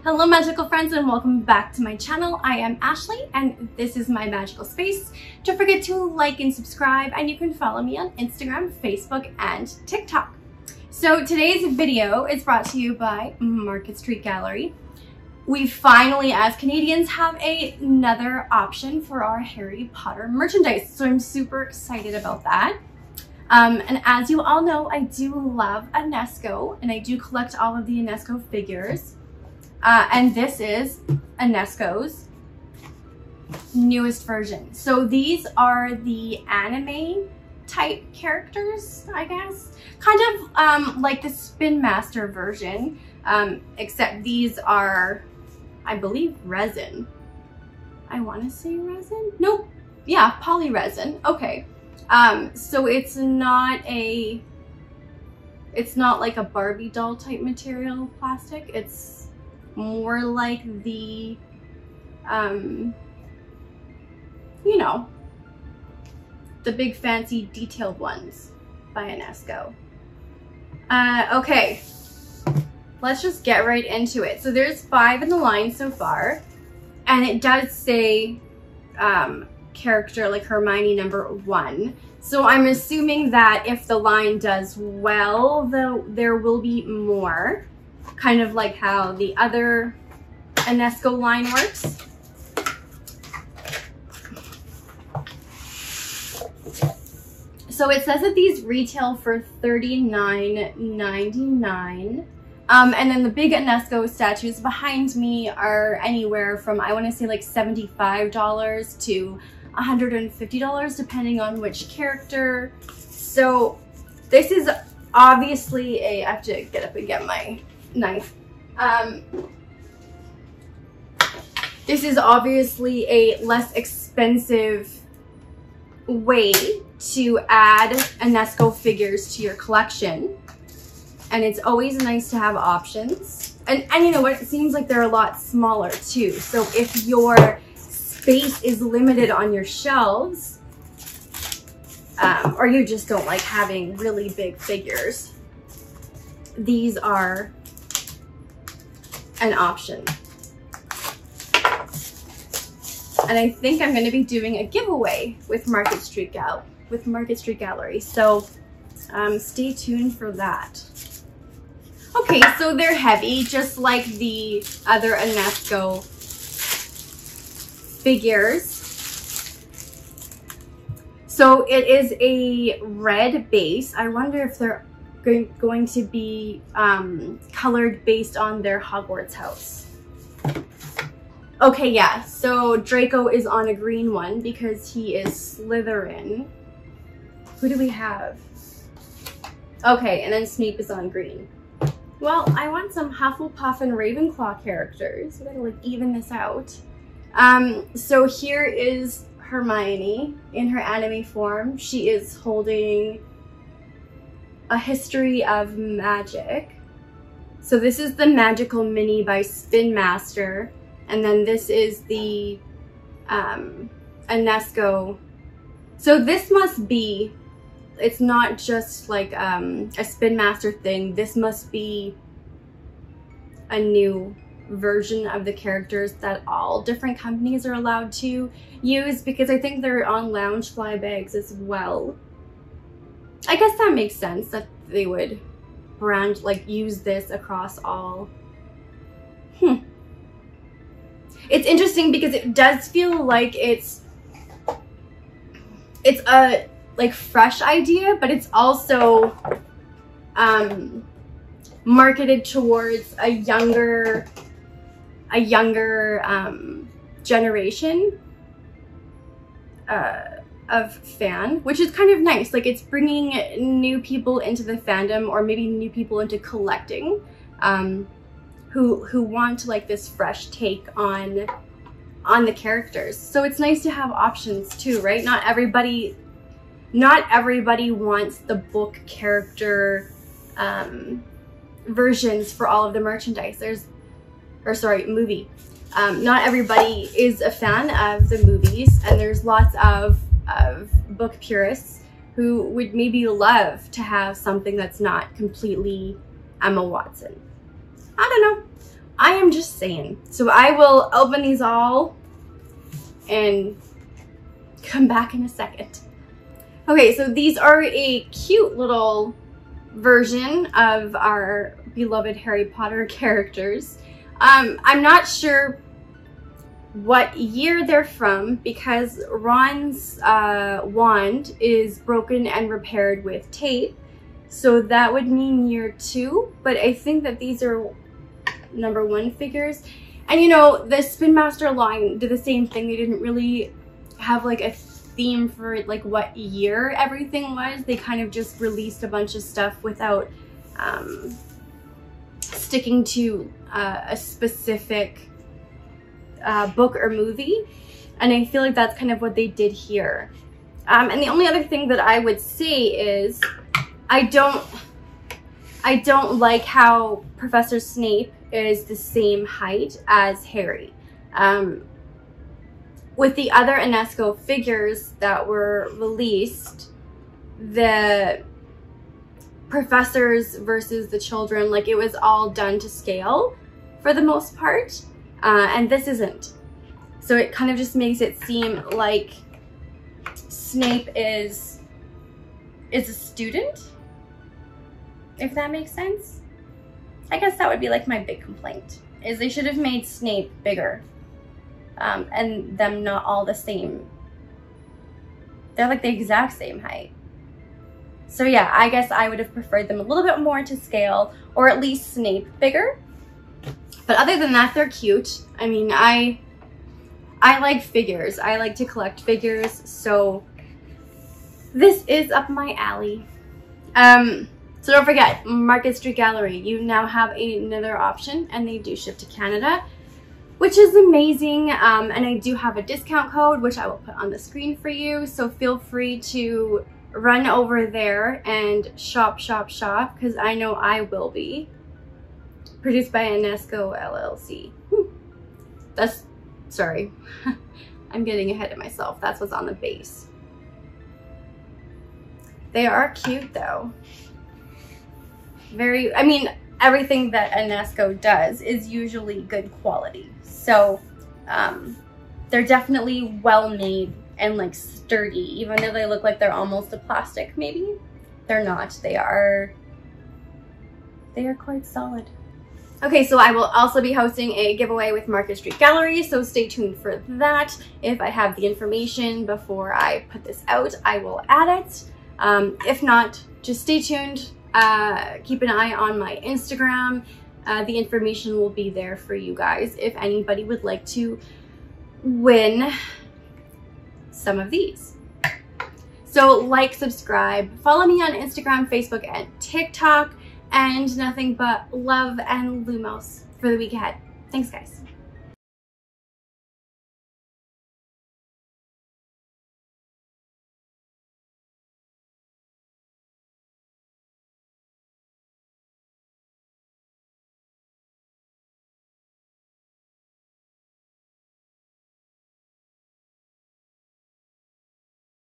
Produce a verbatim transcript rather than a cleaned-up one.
Hello magical friends and welcome back to my channel. I am Ashley and this is my magical space. Don't forget to like and subscribe, and you can follow me on Instagram, Facebook and TikTok. So today's video is brought to you by Market Street Gallery. We finally as Canadians have a, another option for our Harry Potter merchandise, so I'm super excited about that. Um, and as you all know, I do love Enesco and I do collect all of the Enesco figures. Uh, and this is Enesco's newest version. So these are the anime type characters, I guess. Kind of um, like the Spin Master version, um, except these are, I believe, resin. I want to say resin? Nope. Yeah, poly resin. Okay. Um, so it's not a, it's not like a Barbie doll type material plastic. It's more like the, um, you know, the big fancy detailed ones by Enesco. Uh, okay, let's just get right into it. So there's five in the line so far, and it does say um, character like Hermione number one. So I'm assuming that if the line does well, though, there will be more. Kind of like how the other Enesco line works. So it says that these retail for thirty-nine ninety-nine. Um, and then the big Enesco statues behind me are anywhere from, I want to say, like seventy-five dollars to one hundred fifty dollars, depending on which character. So this is obviously a, I have to get up and get my knife. Um, this is obviously a less expensive way to add Enesco figures to your collection, and it's always nice to have options. And, and you know what, it seems like they're a lot smaller too, so if your space is limited on your shelves, um, or you just don't like having really big figures, these are an option. And I think I'm going to be doing a giveaway with Market Street Gal with Market Street Gallery, so um, stay tuned for that. Okay, so they're heavy, just like the other Enesco figures. So it is a red base. I wonder if they're going to be um, colored based on their Hogwarts house. Okay, yeah, so Draco is on a green one because he is Slytherin. Who do we have? Okay, and then Snape is on green. Well, I want some Hufflepuff and Ravenclaw characters. We're gonna like even this out. Um, so here is Hermione in her anime form. She is holding a history of magic. So this is the Magical Mini by Spin Master, and then this is the um, Enesco. So this must be, it's not just like um, a Spin Master thing, this must be a new version of the characters that all different companies are allowed to use, because I think they're on Loungefly bags as well. I guess that makes sense that they would brand, like use this across all. Hmm. It's interesting because it does feel like it's, it's a like fresh idea, but it's also um, marketed towards a younger, a younger um, generation. Uh, of fan, which is kind of nice. Like it's bringing new people into the fandom, or maybe new people into collecting, um, who who want like this fresh take on on the characters. So it's nice to have options too, right? Not everybody, not everybody wants the book character um, versions for all of the merchandise. There's, or sorry, movie. Um, not everybody is a fan of the movies, and there's lots of, of book purists who would maybe love to have something that's not completely Emma Watson. I don't know. I am just saying. So I will open these all and come back in a second. Okay, so these are a cute little version of our beloved Harry Potter characters. Um, I'm not sure what year they're from because Ron's uh, wand is broken and repaired with tape. So that would mean year two, but I think that these are number one figures. And you know, the Spin Master line did the same thing. They didn't really have like a theme for like what year everything was. They kind of just released a bunch of stuff without um, sticking to uh, a specific uh, book or movie. And I feel like that's kind of what they did here. Um, and the only other thing that I would say is I don't, I don't like how Professor Snape is the same height as Harry. Um, with the other Enesco figures that were released, the professors versus the children, like it was all done to scale for the most part, uh, and this isn't. So it kind of just makes it seem like Snape is, is a student, if that makes sense. I guess that would be like my big complaint, is they should have made Snape bigger um, and them not all the same. They're like the exact same height. So yeah, I guess I would have preferred them a little bit more to scale, or at least Snape bigger. But other than that, they're cute. I mean, I, I like figures. I like to collect figures. So this is up my alley. Um, So don't forget, Market Street Gallery, you now have another option, and they do ship to Canada, which is amazing. Um, and I do have a discount code, which I will put on the screen for you. So feel free to run over there and shop, shop, shop, because I know I will be. Produced by Enesco L L C. Whew. That's, sorry, I'm getting ahead of myself. That's what's on the base. They are cute though. Very, I mean, everything that Enesco does is usually good quality. So um, they're definitely well-made and like sturdy, even though they look like they're almost a plastic, maybe. They're not, they are, they are quite solid. Okay, so I will also be hosting a giveaway with Market Street Gallery, so stay tuned for that. If I have the information before I put this out, I will add it. Um, if not, just stay tuned. Uh, keep an eye on my Instagram. Uh, the information will be there for you guys if anybody would like to win some of these. So like, subscribe, follow me on Instagram, Facebook, and TikTok, and nothing but love and lumos for the week ahead. Thanks guys.